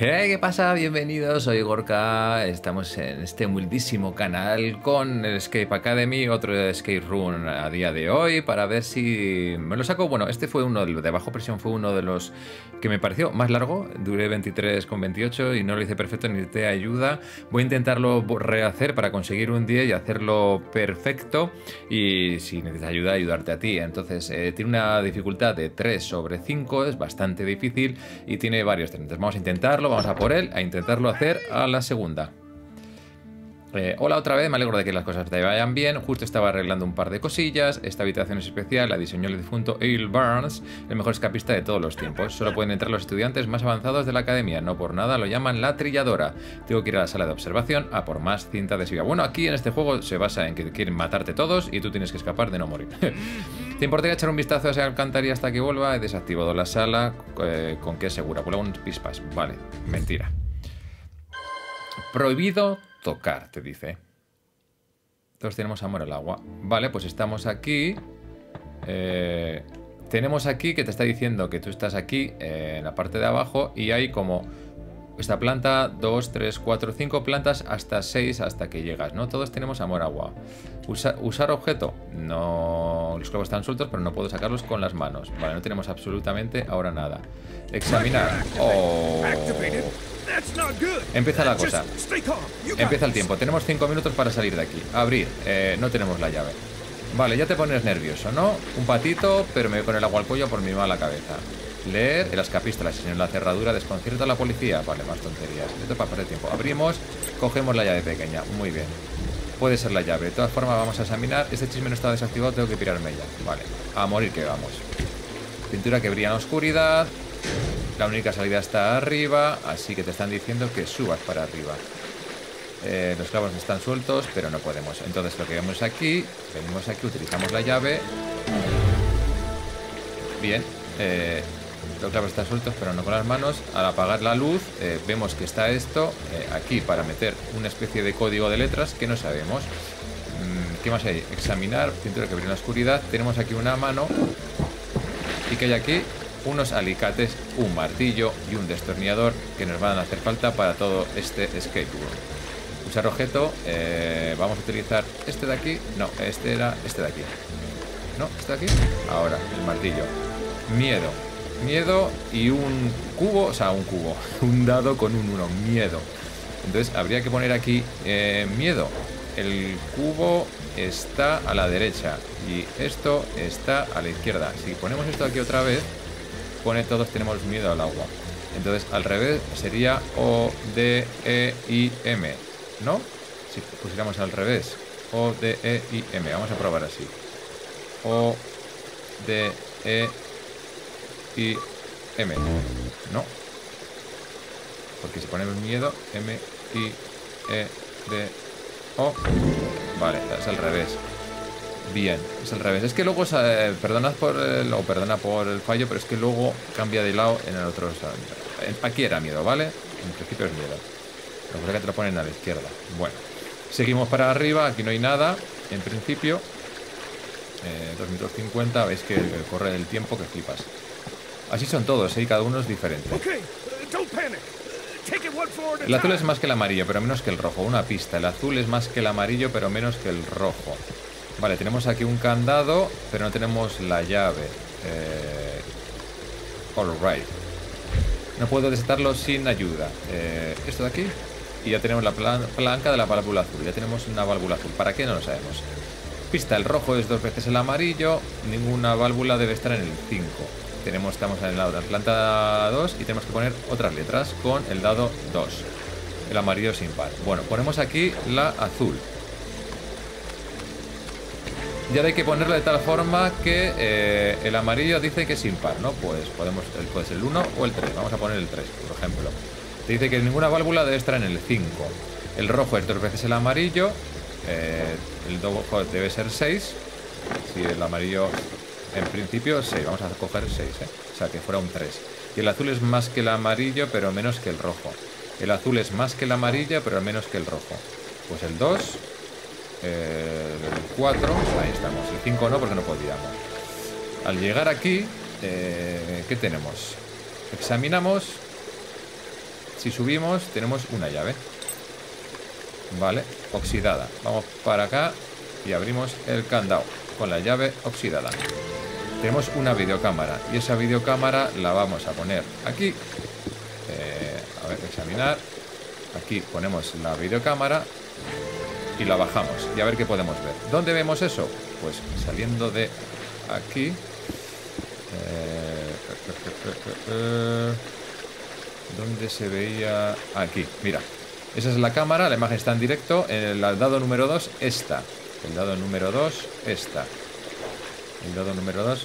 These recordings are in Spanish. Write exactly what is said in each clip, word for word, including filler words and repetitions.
Hey, ¿qué pasa? Bienvenidos, soy Gorka. Estamos en este humildísimo canal con el Escape Academy, otro escape room a día de hoy, para ver si me lo saco. Bueno, este fue uno de los de Bajo Presión, fue uno de los que me pareció más largo. Duré veintitrés con veintiocho y no lo hice perfecto, ni te ayuda. Voy a intentarlo rehacer para conseguir un diez y hacerlo perfecto. Y si necesitas ayuda, ayudarte a ti. Entonces, eh, tiene una dificultad de tres sobre cinco, es bastante difícil y tiene varios tenientes. Vamos a intentarlo. Vamos a por él, a intentarlo hacer a la segunda. Eh, hola otra vez, me alegro de que las cosas te vayan bien. Justo estaba arreglando un par de cosillas. Esta habitación es especial, la diseñó el difunto Earl Barnes, el mejor escapista de todos los tiempos. Solo pueden entrar los estudiantes más avanzados de la academia. No por nada lo llaman la trilladora. Tengo que ir a la sala de observación a por más cinta adhesiva. Bueno, aquí en este juego se basa en que quieren matarte todos y tú tienes que escapar de no morir. ¿Te importaría echar un vistazo a esa alcantarilla hasta que vuelva? He desactivado la sala, eh, con que es segura. Vuela un pispas. Vale, mentira. Prohibido tocar, te dice. Todos tenemos amor al agua. Vale, pues estamos aquí. Eh, tenemos aquí que te está diciendo que tú estás aquí, eh, en la parte de abajo, y hay como esta planta, dos, tres, cuatro, cinco plantas, hasta seis, hasta que llegas, ¿no? Todos tenemos amor al agua. Usa, usar objeto. No, los clavos están sueltos, pero no puedo sacarlos con las manos. Vale, no tenemos absolutamente ahora nada. Examinar. Oh. Empieza la cosa. Empieza el tiempo. Tenemos cinco minutos para salir de aquí. Abrir. Eh, no tenemos la llave. Vale, ya te pones nervioso, ¿no? Un patito, pero me voy con el agua al cuello por mi mala cabeza. Leer. El escapista, la señora en la cerradura, desconcierta a la policía. Vale, más tonterías. Esto para pasar el tiempo. Abrimos. Cogemos la llave pequeña. Muy bien. Puede ser la llave. De todas formas, vamos a examinar. Este chisme no está desactivado. Tengo que pirarme ya. Vale. A morir que vamos. Pintura que brilla en la oscuridad. La única salida está arriba, así que te están diciendo que subas para arriba. Eh, los clavos están sueltos, pero no podemos. Entonces lo que vemos aquí, venimos aquí, utilizamos la llave. Bien. Eh, los clavos están sueltos, pero no con las manos. Al apagar la luz, eh, vemos que está esto eh, aquí para meter una especie de código de letras que no sabemos. Mm, ¿Qué más hay? Examinar, pintura que brilla en la oscuridad. Tenemos aquí una mano. ¿Y qué hay aquí? Unos alicates, un martillo y un destornillador que nos van a hacer falta para todo este escape room. Usar objeto, eh, vamos a utilizar este de aquí. No, este era este de aquí. No, este de aquí. Ahora, el martillo. Miedo. Miedo y un cubo, o sea, un cubo. Un dado con un uno. Miedo. Entonces, habría que poner aquí eh, miedo. El cubo está a la derecha y esto está a la izquierda. Si ponemos esto aquí otra vez, pone todos tenemos miedo al agua. Entonces al revés sería O D E I M, ¿no? Si pusiéramos al revés, O D E I M. Vamos a probar así. O D E I M. No, porque si ponemos miedo, M I E D O. Vale, es al revés. Bien, es al revés. Es que luego, eh, perdonad por el, o perdona por el fallo, pero es que luego cambia de lado en el otro. Aquí era miedo, ¿vale? En principio es miedo. Lo que que te lo ponen a la izquierda. Bueno, seguimos para arriba. Aquí no hay nada. En principio, eh, dos minutos cincuenta. Veis que corre el tiempo que flipas. Así son todos, ¿eh? Cada uno es diferente. El azul es más que el amarillo, pero menos que el rojo. Una pista. El azul es más que el amarillo, pero menos que el rojo. Vale, tenemos aquí un candado, pero no tenemos la llave. Eh, Alright. No puedo desatarlo sin ayuda. Eh, esto de aquí. Y ya tenemos la plan planca de la válvula azul. Ya tenemos una válvula azul. ¿Para qué? No lo sabemos. Pista, el rojo es dos veces el amarillo. Ninguna válvula debe estar en el cinco. Tenemos, estamos en la otra planta dos y tenemos que poner otras letras con el dado dos. El amarillo sin par. Bueno, ponemos aquí la azul. Y ahora hay que ponerlo de tal forma que eh, el amarillo dice que es impar, ¿no? Pues podemos, puede ser el uno o el tres. Vamos a poner el tres, por ejemplo. Te dice que ninguna válvula debe estar en el cinco. El rojo es dos veces el amarillo. Eh, el rojo debe ser seis. Si el amarillo, en principio, seis. Vamos a coger seis, ¿eh? O sea, que fuera un tres. Y el azul es más que el amarillo, pero menos que el rojo. El azul es más que el amarillo, pero menos que el rojo. Pues el dos... el cuatro, ahí estamos. El cinco no, porque no podíamos. Al llegar aquí, eh, ¿qué tenemos? Examinamos. Si subimos, tenemos una llave. Vale, oxidada. Vamos para acá y abrimos el candado con la llave oxidada. Tenemos una videocámara y esa videocámara la vamos a poner aquí. Eh, a ver, examinar. Aquí ponemos la videocámara y la bajamos y a ver qué podemos ver. ¿Dónde vemos eso? Pues saliendo de aquí. Eh, ¿Dónde se veía? Aquí, mira. Esa es la cámara, la imagen está en directo. El dado número dos, esta. El dado número dos, esta. El dado número dos,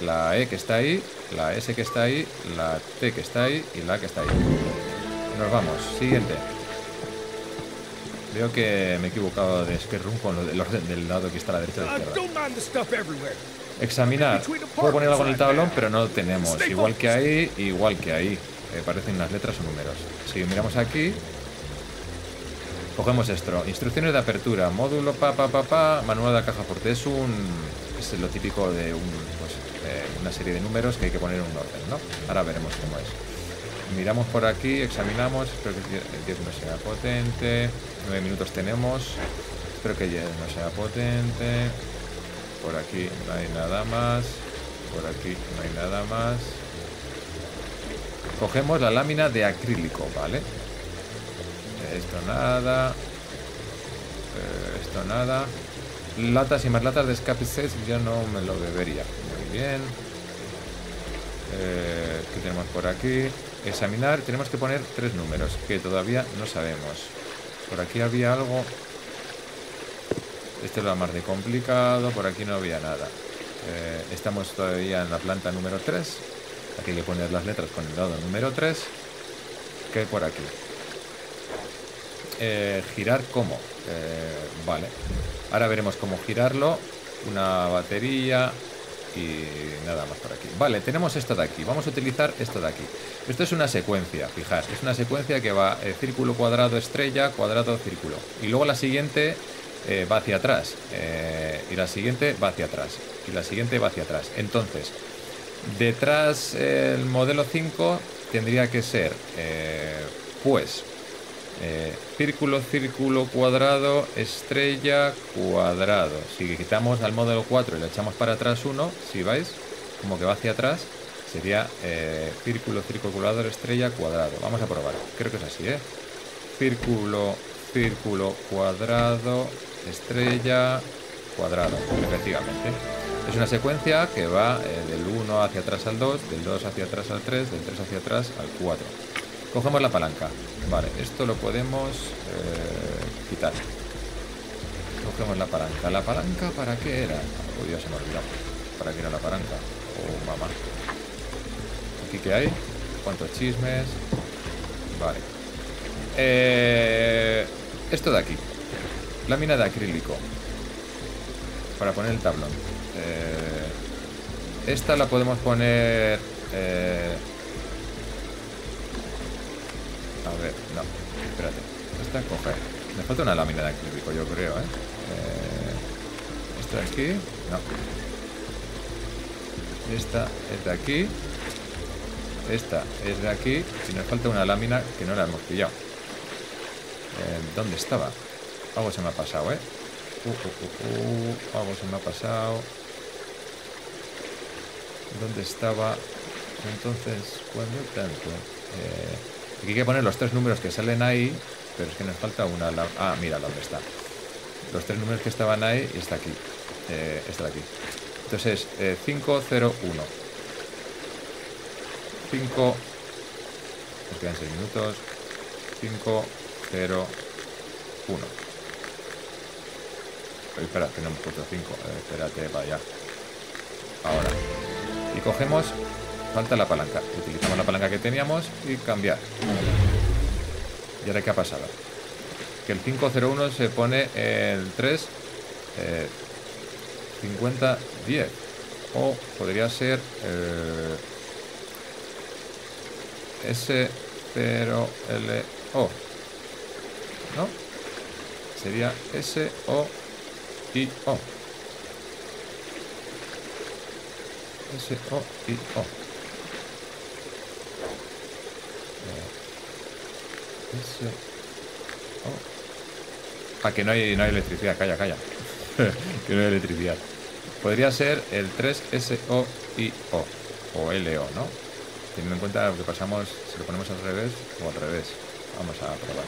la E que está ahí, la S que está ahí, la T que está ahí y la que está ahí. Nos vamos, siguiente. Veo que me he equivocado de escape room con el orden del lado que está a la derecha de la izquierda. Examinar. Puedo poner algo en el tablón, pero no lo tenemos. Igual que ahí, igual que ahí. Eh, parecen unas letras o números. Si miramos aquí, cogemos esto. Instrucciones de apertura. Módulo pa pa pa pa. Manual de la caja fuerte. Es un... Es lo típico de un, pues, eh, una serie de números que hay que poner en un orden, ¿no? Ahora veremos cómo es. Miramos por aquí, examinamos. Espero que el diez no sea potente. nueve minutos tenemos. Espero que el diez no sea potente. Por aquí no hay nada más. Por aquí no hay nada más. Cogemos la lámina de acrílico, ¿vale? Esto nada. Esto nada. Latas y más latas de escape sets, yo no me lo bebería. Muy bien. Eh, ¿Qué tenemos por aquí? Examinar. Tenemos que poner tres números que todavía no sabemos. Por aquí había algo. Este es lo más de complicado. Por aquí no había nada. Eh, estamos todavía en la planta número tres. Aquí hay que poner las letras con el dado número tres. ¿Qué hay por aquí? Eh, girar cómo. Eh, vale. Ahora veremos cómo girarlo. Una batería y nada más por aquí. Vale, tenemos esto de aquí. Vamos a utilizar esto de aquí. Esto es una secuencia, fijaos. Es una secuencia que va eh, círculo, cuadrado, estrella, cuadrado, círculo. Y luego la siguiente eh, va hacia atrás. Eh, y la siguiente va hacia atrás. Y la siguiente va hacia atrás. Entonces, detrás eh, el modelo cinco tendría que ser, eh, pues... Eh, círculo, círculo, cuadrado, estrella, cuadrado. Si quitamos al modelo cuatro y le echamos para atrás uno, si vais, como que va hacia atrás, sería eh, círculo, círculo, cuadrado, estrella, cuadrado. Vamos a probar, creo que es así, ¿eh? Círculo, círculo, cuadrado, estrella, cuadrado, efectivamente. Es una secuencia que va eh, del uno hacia atrás al dos, del dos hacia atrás al tres, del tres hacia atrás al cuatro. Cogemos la palanca. Vale, esto lo podemos eh, quitar. Cogemos la palanca. ¿La palanca para qué era? Oh, Dios, se me olvidó. ¿Para qué era la palanca? Oh, mamá. ¿Aquí qué hay? ¿Cuántos chismes? Vale. Eh, esto de aquí. Lámina de acrílico. Para poner el tablón. Eh, esta la podemos poner... Eh, A ver, no, espérate. Esta coge. Me falta una lámina de acrílico, yo creo, ¿eh? eh esta de aquí, no. Esta es de aquí. Esta es de aquí. Y nos falta una lámina que no la hemos pillado. Eh, ¿Dónde estaba? Algo se me ha pasado, ¿eh? Uh, uh, uh, uh, algo se me ha pasado. ¿Dónde estaba? Entonces, ¿cuándo tanto? Eh... Aquí hay que poner los tres números que salen ahí, pero es que nos falta una... La... Ah, mira dónde está. Los tres números que estaban ahí y está aquí. Eh, está de aquí. Entonces, eh, cinco cero uno. cinco... Nos quedan seis minutos. cinco cero uno. Eh, espera, que no hemos puesto cinco. Eh, espérate, para allá. Ahora. Y cogemos... Falta la palanca. Utilizamos la palanca que teníamos y cambiar. ¿Y ahora qué ha pasado? Que el cinco cero uno se pone el tres, eh, cincuenta, diez. O podría ser eh, S cero L O. ¿No? Sería S O I O. S O I O. Eso. Oh. Ah, que no hay, no hay electricidad. Calla, calla. Que no hay electricidad. Podría ser el tres S O I O. O L O, ¿no? Teniendo en cuenta lo que pasamos, si lo ponemos al revés o al revés. Vamos a probar.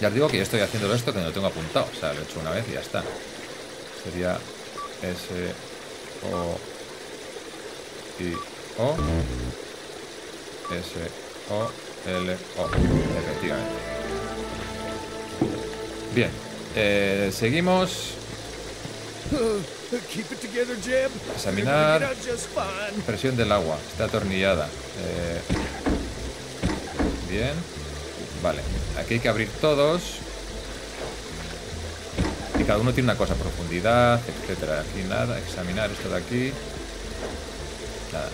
Ya os digo que yo estoy haciendo esto que no lo tengo apuntado. O sea, lo he hecho una vez y ya está. Sería S O I O. S O L O. Efectivamente. Bien. Eh, seguimos. Examinar presión del agua. Está atornillada. Eh, bien. Vale. Aquí hay que abrir todos. Y cada uno tiene una cosa. Profundidad, etcétera. Aquí nada. Examinar esto de aquí. Nada.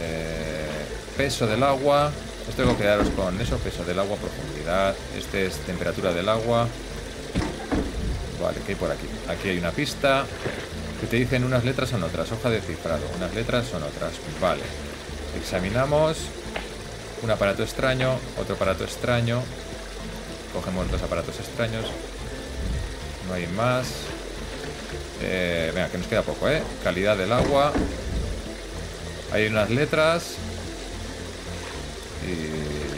Eh, peso del agua. Esto tengo que quedaros con eso. Peso del agua, profundidad. Este es temperatura del agua. Vale, ¿qué hay por aquí? Aquí hay una pista que te dicen unas letras son otras. Hoja de cifrado. Unas letras son otras. Vale. Examinamos. Un aparato extraño. Otro aparato extraño. Cogemos dos aparatos extraños. No hay más. Eh, venga, que nos queda poco, ¿eh? Calidad del agua. Hay unas letras. ¿Y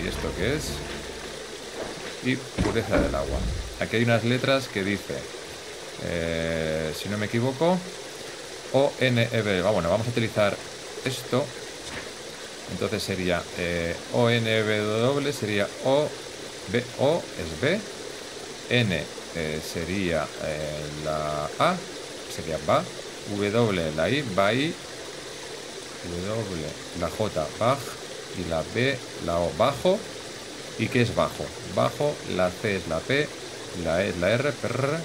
esto qué es? Y pureza del agua. Aquí hay unas letras que dice, eh, si no me equivoco, O N B. Bueno, vamos a utilizar esto. Entonces sería eh, O N B W, sería O B O, es B. N eh, sería eh, la A, sería va. W, la I, va I. W, la J, baj. Y la B, la O, bajo. ¿Y qué es bajo? Bajo, la C es la P, la E es la R, prr,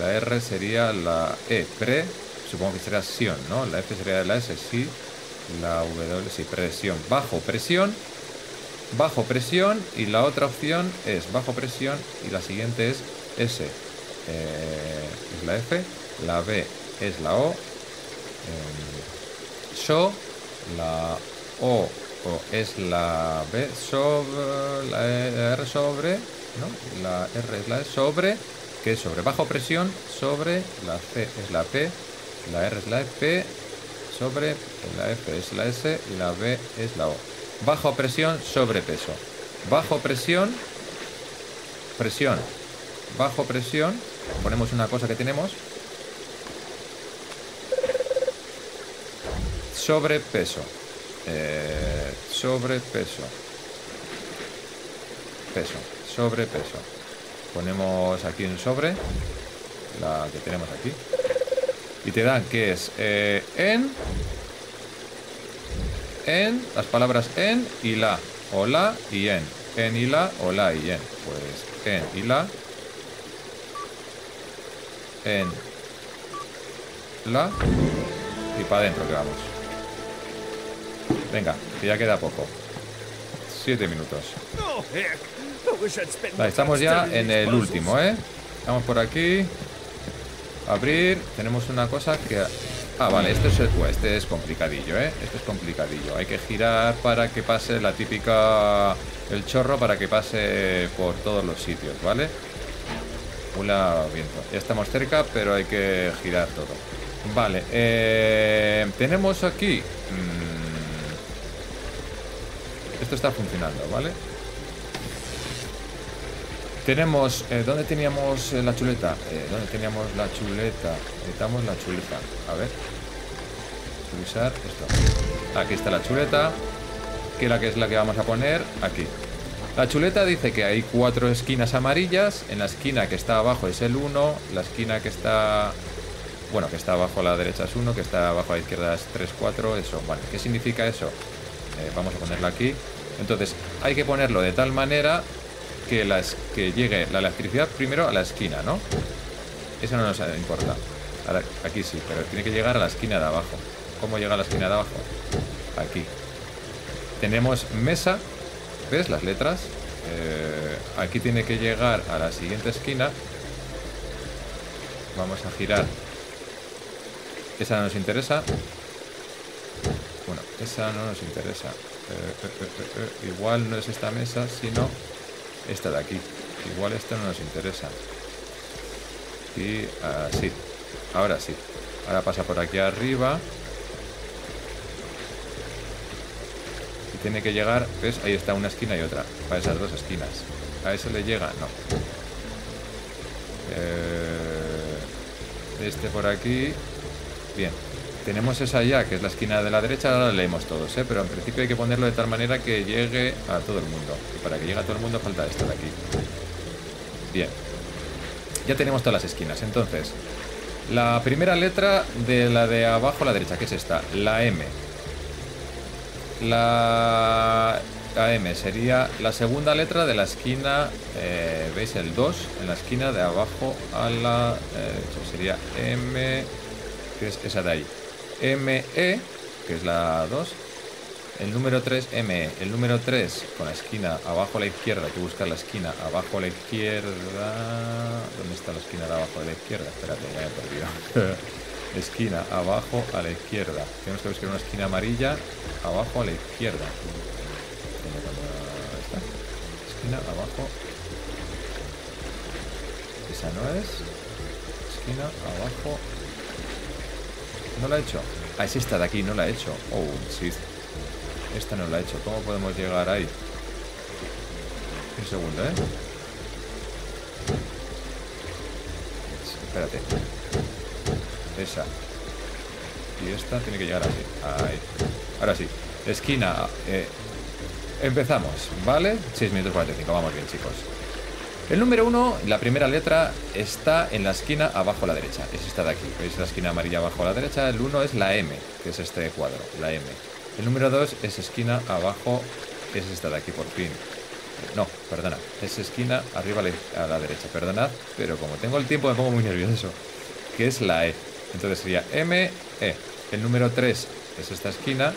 la R sería la E, pre, supongo que será sion, ¿no? La F sería la S, sí, la W, sí, presión, bajo presión, bajo presión, y la otra opción es bajo presión, y la siguiente es S, eh, es la F, la B es la O, eh, SO, la O, es la B sobre la R sobre, ¿no? La R es la E sobre, que es sobre bajo presión, sobre la C es la P, la R es la F, sobre la F es la S y la B es la O. Bajo presión, sobrepeso. Bajo presión, presión. Bajo presión, ponemos una cosa que tenemos. Sobrepeso. Eh, sobrepeso peso, sobrepeso, ponemos aquí un sobre, la que tenemos aquí, y te dan que es eh, en en, las palabras en y la, o la y en, en y la, o la y en, pues en y la, en la, y para adentro que vamos. Venga, que ya queda poco. Siete minutos. Vale, estamos ya en el último, ¿eh? Vamos por aquí. Abrir. Tenemos una cosa que... Ah, vale, este es, este es complicadillo, ¿eh? Este es complicadillo. Hay que girar para que pase la típica... El chorro para que pase por todos los sitios, ¿vale? Pula viento. Ya estamos cerca, pero hay que girar todo. Vale, eh, tenemos aquí... Mmm, esto está funcionando, ¿vale? Tenemos... Eh, ¿Dónde teníamos eh, la chuleta? Eh, ¿Dónde teníamos la chuleta? Necesitamos la chuleta. A ver. Pulsar esto. Aquí está la chuleta. Que, la que es la que vamos a poner aquí. La chuleta dice que hay cuatro esquinas amarillas. En la esquina que está abajo es el uno. La esquina que está... Bueno, que está abajo a la derecha es uno. Que está abajo a la izquierda es tres, cuatro. Eso, vale. ¿Qué significa eso? Eh, vamos a ponerlo aquí. Entonces hay que ponerlo de tal manera que, las, que llegue la electricidad primero a la esquina, ¿no? Eso no nos importa. Ahora, aquí sí, pero tiene que llegar a la esquina de abajo. ¿Cómo llega a la esquina de abajo? Aquí. Tenemos mesa. ¿Ves las letras? Eh, aquí tiene que llegar a la siguiente esquina. Vamos a girar. Esa no nos interesa. Bueno, esa no nos interesa. Eh, eh, eh, eh, igual no es esta mesa, sino esta de aquí. Igual esta no nos interesa. Y así. Ahora sí. Ahora pasa por aquí arriba. Y tiene que llegar. ¿Ves? Ahí está una esquina y otra. Para esas dos esquinas. ¿A eso le llega? No. Eh, este por aquí. Bien. Tenemos esa ya, que es la esquina de la derecha. Ahora la leemos todos, ¿eh? Pero en principio hay que ponerlo de tal manera que llegue a todo el mundo. Y para que llegue a todo el mundo falta esto de aquí. Bien. Ya tenemos todas las esquinas. Entonces, la primera letra de la de abajo a la derecha, que es esta, la M. La, la M sería la segunda letra de la esquina, eh, ¿veis? El dos, en la esquina de abajo a la derecha. Sería M, que es esa de ahí. M E, que es la dos, el número tres, M E, el número tres con la esquina abajo a la izquierda, hay que buscar la esquina abajo a la izquierda. ¿Dónde está la esquina de abajo a la izquierda? Espérate, ya me he perdido. Esquina abajo a la izquierda, tenemos que buscar una esquina amarilla abajo a la izquierda. Esquina abajo, esa no es, esquina abajo. ¿No la he hecho? Ah, es esta de aquí, no la he hecho. Oh, sí. Esta no la he hecho. ¿Cómo podemos llegar ahí? Un segundo, ¿eh? Espérate. Esa. Y esta tiene que llegar así. Ahí. Ahora sí. Esquina. Eh, empezamos, ¿vale? seis minutos cuarenta y cinco. Vamos bien, chicos. El número uno, la primera letra, está en la esquina abajo a la derecha. Es esta de aquí. ¿Veis la esquina amarilla abajo a la derecha? El uno es la M, que es este cuadro, la M. El número dos es esquina abajo, es esta de aquí, por fin. No, perdona, es esquina arriba a la derecha. Perdonad, pero como tengo el tiempo me pongo muy nervioso. Que es la E. Entonces sería M, E. El número tres es esta esquina,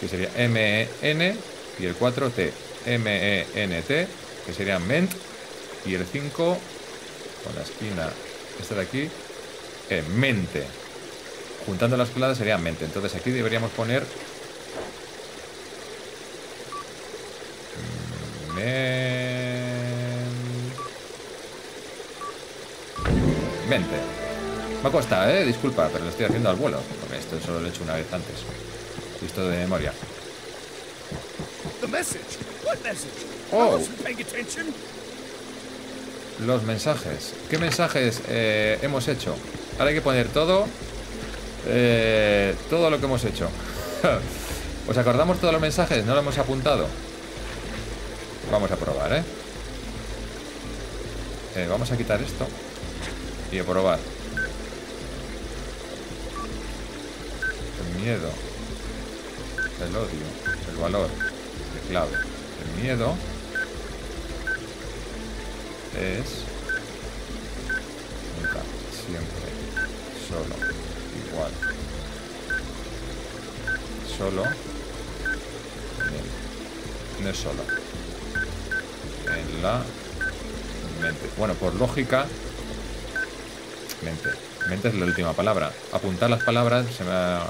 que sería M, E, N. Y el cuatro, T. M, E, N, T, que sería MENT. Y el cinco, con la esquina esta de aquí, eh, mente. Juntando las palabras sería mente. Entonces aquí deberíamos poner mente. Me cuesta, eh, disculpa, pero lo estoy haciendo al vuelo, porque esto solo lo he hecho una vez antes. Listo de memoria. Oh. Los mensajes. ¿Qué mensajes eh, hemos hecho? Ahora hay que poner todo. Eh, todo lo que hemos hecho. ¿Os acordamos todos los mensajes? ¿No lo hemos apuntado? Vamos a probar, ¿eh? eh vamos a quitar esto. Y a probar. El miedo. El odio. El valor. El clave. El miedo. Es nunca, siempre, solo, igual, solo, en el, no es solo, en la mente. Bueno, por lógica, mente, mente es la última palabra. Apuntar las palabras, se me ha...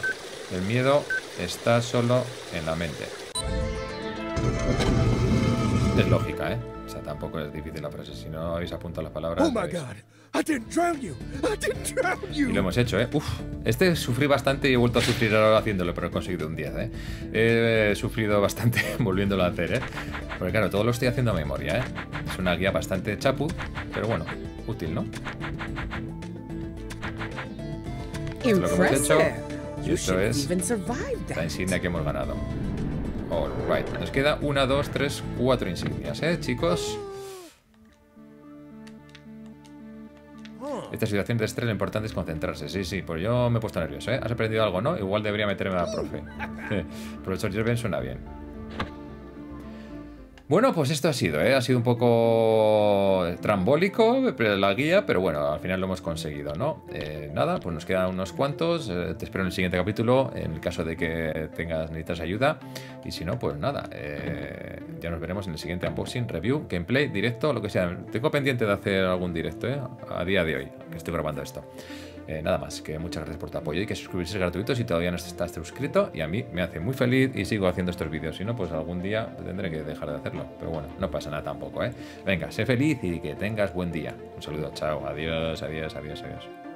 el miedo está solo en la mente. Es lógica, ¿eh? O sea, tampoco es difícil la frase. Si no habéis apuntado las palabras... ¡Oh, my God! I didn't drown you. I didn't drown you. Y lo hemos hecho, ¿eh? Uf, este sufrí bastante y he vuelto a sufrir ahora haciéndolo, pero he conseguido un diez, ¿eh? He sufrido bastante volviéndolo a hacer, ¿eh? Porque claro, todo lo estoy haciendo a memoria, ¿eh? Es una guía bastante chapu, pero bueno, útil, ¿no? Esto es lo que hemos hecho y esto es la insignia que hemos ganado. Alright, nos queda una, dos, tres, cuatro insignias, ¿eh, chicos? Esta situación de estrés lo importante es concentrarse. Sí, sí, pues yo me he puesto nervioso, ¿eh? ¿Has aprendido algo, no? Igual debería meterme a la profe. Profesor Jerben suena bien. Bueno, pues esto ha sido, ¿eh? Ha sido un poco trambólico la guía, pero bueno, al final lo hemos conseguido, ¿no? Eh, nada, pues nos quedan unos cuantos. Eh, te espero en el siguiente capítulo, en el caso de que tengas necesitas ayuda. Y si no, pues nada, eh, ya nos veremos en el siguiente unboxing, review, gameplay, directo, lo que sea. Tengo pendiente de hacer algún directo, ¿eh? A día de hoy, que estoy grabando esto. Eh, nada más, que muchas gracias por tu apoyo y que suscribirse es gratuito si todavía no estás suscrito, y a mí me hace muy feliz y sigo haciendo estos vídeos. Si no, pues algún día tendré que dejar de hacerlo, pero bueno, no pasa nada tampoco, ¿eh? Venga, sé feliz y que tengas buen día. Un saludo, chao, adiós, adiós, adiós, adiós.